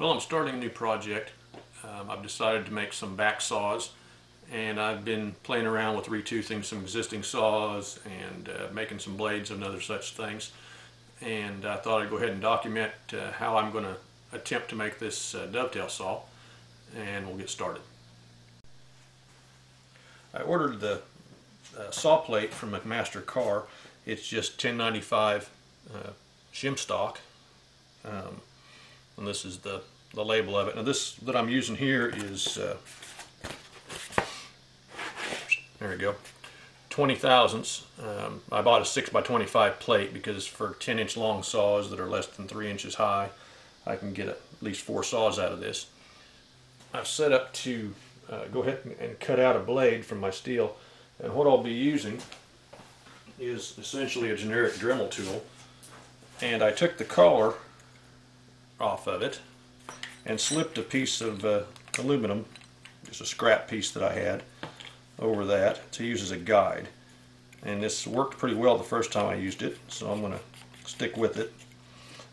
Well, I'm starting a new project. I've decided to make some back saws, and I've been playing around with retoothing some existing saws and making some blades and other such things. And I thought I'd go ahead and document how I'm going to attempt to make this dovetail saw, and we'll get started. I ordered the saw plate from McMaster Carr. It's just 1095 shim stock, and this is the label of it. Now this that I'm using here is, there we go, 20 thousandths. I bought a 6x25 plate because for 10-inch long saws that are less than 3 inches high, I can get at least 4 saws out of this. I've set up to go ahead and cut out a blade from my steel, and what I'll be using is essentially a generic Dremel tool, and I took the collar off of it and slipped a piece of aluminum, just a scrap piece that I had, over that to use as a guide. And this worked pretty well the first time I used it, so I'm going to stick with it.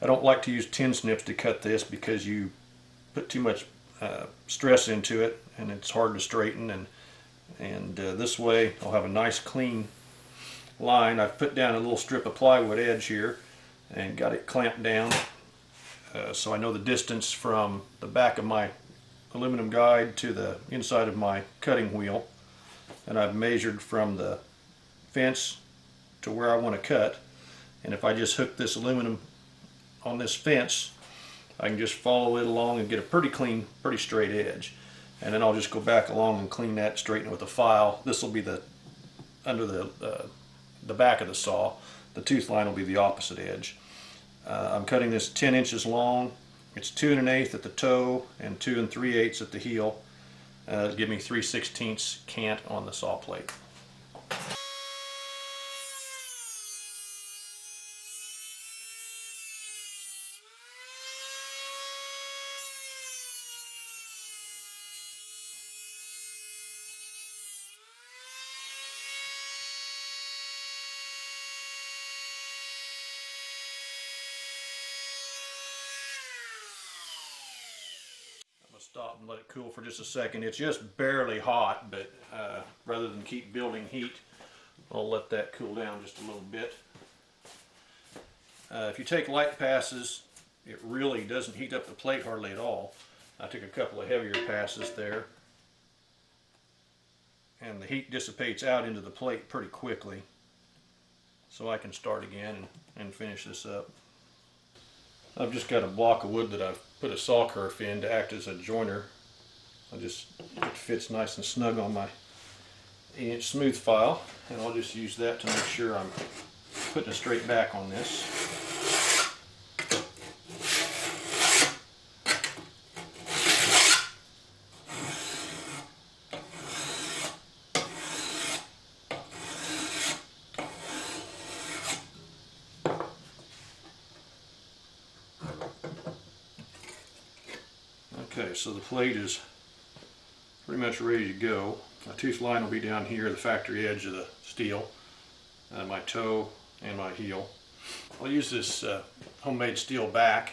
I don't like to use 10 snips to cut this because you put too much stress into it and it's hard to straighten, and this way I'll have a nice clean line. I've put down a little strip of plywood edge here and got it clamped down, so I know the distance from the back of my aluminum guide to the inside of my cutting wheel, and I've measured from the fence to where I want to cut. And if I just hook this aluminum on this fence, I can just follow it along and get a pretty clean, pretty straight edge. And then I'll just go back along and clean that, straighten it with a file. This will be the under the back of the saw. The tooth line will be the opposite edge. I'm cutting this 10 inches long. It's 2 1/8 at the toe and 2 3/8 at the heel. Give me 3/16 cant on the saw plate. Stop and let it cool for just a second. It's just barely hot, but rather than keep building heat, I'll let that cool down just a little bit. If you take light passes, it really doesn't heat up the plate hardly at all. I took a couple of heavier passes there, and the heat dissipates out into the plate pretty quickly, so I can start again and finish this up. I've just got a block of wood that I've put a saw kerf in to act as a joiner. It fits nice and snug on my 8-inch smooth file, and I'll just use that to make sure I'm putting a straight back on this. Okay, so the plate is pretty much ready to go. My tooth line will be down here, the factory edge of the steel, my toe and my heel. I'll use this homemade steel back.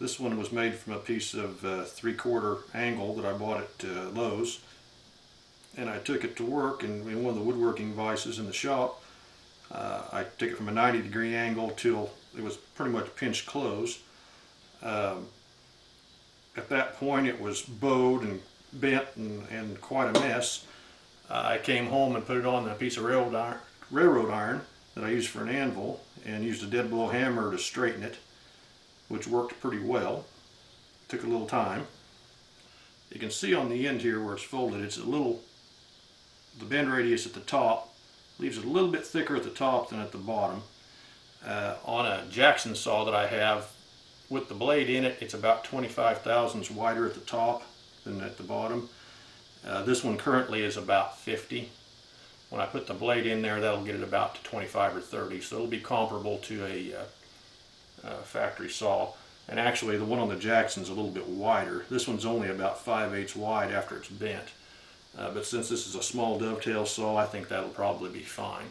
This one was made from a piece of 3/4 angle that I bought at Lowe's, and I took it to work in one of the woodworking vices in the shop. I took it from a 90-degree angle till it was pretty much pinched close. At that point it was bowed and bent and quite a mess. I came home and put it on a piece of railroad iron that I used for an anvil, and used a dead blow hammer to straighten it, which worked pretty well. It took a little time. You can see on the end here where it's folded, it's a little, the bend radius at the top leaves it a little bit thicker at the top than at the bottom. On a Jackson saw that I have, with the blade in it, it's about 25 thousandths wider at the top than at the bottom. This one currently is about 50. When I put the blade in there, that'll get it about to 25 or 30, so it'll be comparable to a factory saw. And actually, the one on the Jackson's a little bit wider. This one's only about 5/8 wide after it's bent. But since this is a small dovetail saw, I think that'll probably be fine.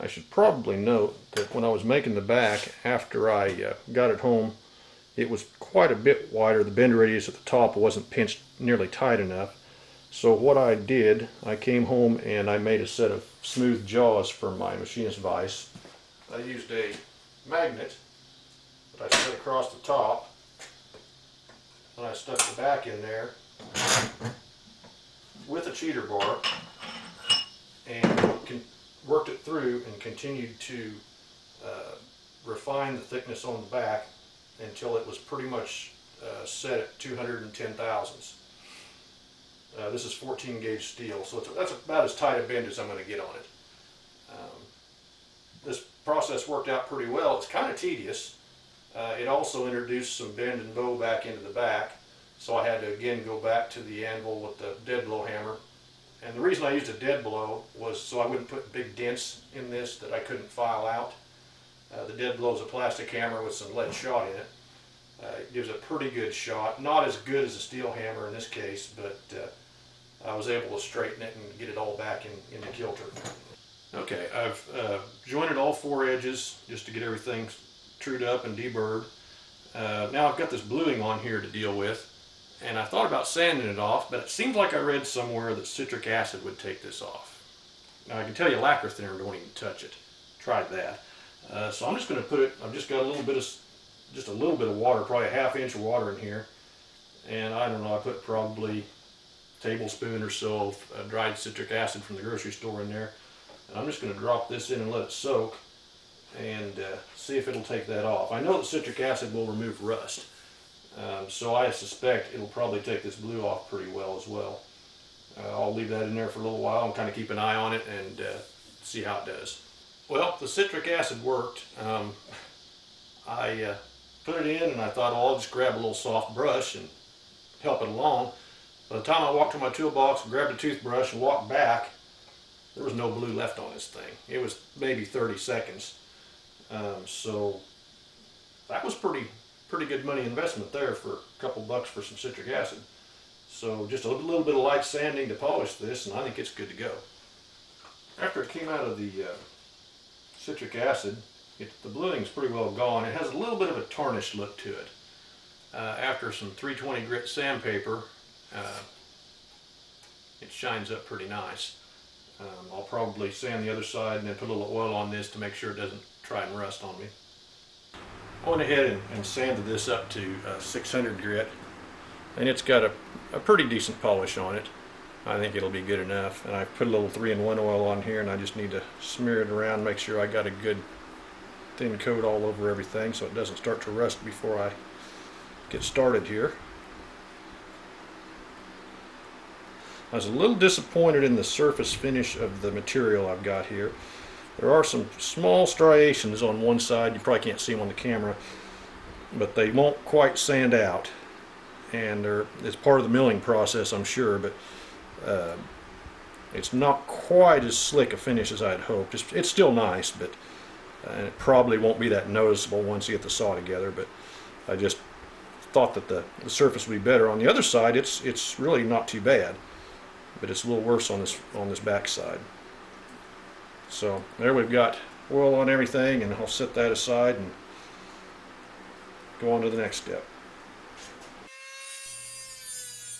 I should probably note that when I was making the back, after I got it home It was quite a bit wider. The bend radius at the top wasn't pinched nearly tight enough. So what I did, I came home and I made a set of smooth jaws for my machinist vise. I used a magnet that I set across the top, and I stuck the back in there with a cheater bar and worked it through and continued to refine the thickness on the back until it was pretty much set at 210 thousandths. This is 14 gauge steel, so that's about as tight a bend as I'm going to get on it. This process worked out pretty well. It's kind of tedious. It also introduced some bend and bow back into the back, so I had to again go back to the anvil with the dead blow hammer. And the reason I used a dead blow was so I wouldn't put big dents in this that I couldn't file out. The dead blow is a plastic hammer with some lead shot in it. It gives a pretty good shot, not as good as a steel hammer in this case, but I was able to straighten it and get it all back in the kilter. Okay, I've jointed all four edges just to get everything trued up and deburred. Now I've got this bluing on here to deal with, and I thought about sanding it off, but it seems like I read somewhere that citric acid would take this off. Now I can tell you lacquer thinner don't even touch it. Tried that. So I'm just going to put it, I've just got a little bit of water, probably a ½ inch of water in here, and I don't know, I put probably a tablespoon or so of dried citric acid from the grocery store in there, and I'm just going to drop this in and let it soak and see if it'll take that off. I know that citric acid will remove rust, so I suspect it'll probably take this blue off pretty well as well. I'll leave that in there for a little while and kind of keep an eye on it and see how it does. Well, the citric acid worked. I put it in and I thought, well, I'll just grab a little soft brush and help it along. By the time I walked to my toolbox, grabbed a toothbrush and walked back, there was no blue left on this thing. It was maybe 30 seconds. So that was pretty good money investment there for a couple bucks for some citric acid. So just a little bit of light sanding to polish this, and I think it's good to go. After it came out of the citric acid, the bluing's pretty well gone. It has a little bit of a tarnished look to it. After some 320 grit sandpaper, it shines up pretty nice. I'll probably sand the other side and then put a little oil on this to make sure it doesn't try and rust on me. I went ahead and sanded this up to 600 grit, and it's got a pretty decent polish on it. I think it'll be good enough, and I put a little 3-in-1 oil on here, and I just need to smear it around, make sure I got a good thin coat all over everything so it doesn't start to rust before I get started here. I was a little disappointed in the surface finish of the material I've got here. There are some small striations on one side, you probably can't see them on the camera, but they won't quite sand out, and it's part of the milling process, I'm sure, but it's not quite as slick a finish as I had hoped. It's still nice, but and it probably won't be that noticeable once you get the saw together, but I just thought that the surface would be better. On the other side, it's really not too bad, but it's a little worse on this back side. So there we've got oil on everything, and I'll set that aside and go on to the next step.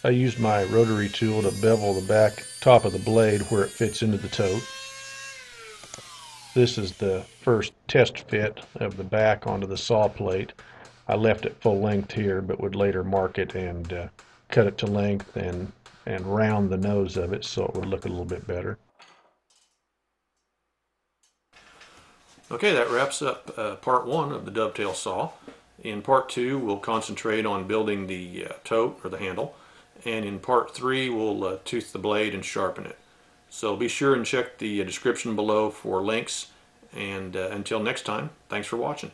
I used my rotary tool to bevel the back top of the blade where it fits into the tote. This is the first test fit of the back onto the saw plate. I left it full length here, but would later mark it and cut it to length and round the nose of it so it would look a little bit better. Okay, that wraps up part one of the dovetail saw. In part two, we'll concentrate on building the tote or the handle, and in part three, we'll tooth the blade and sharpen it. So be sure and check the description below for links, and until next time, thanks for watching.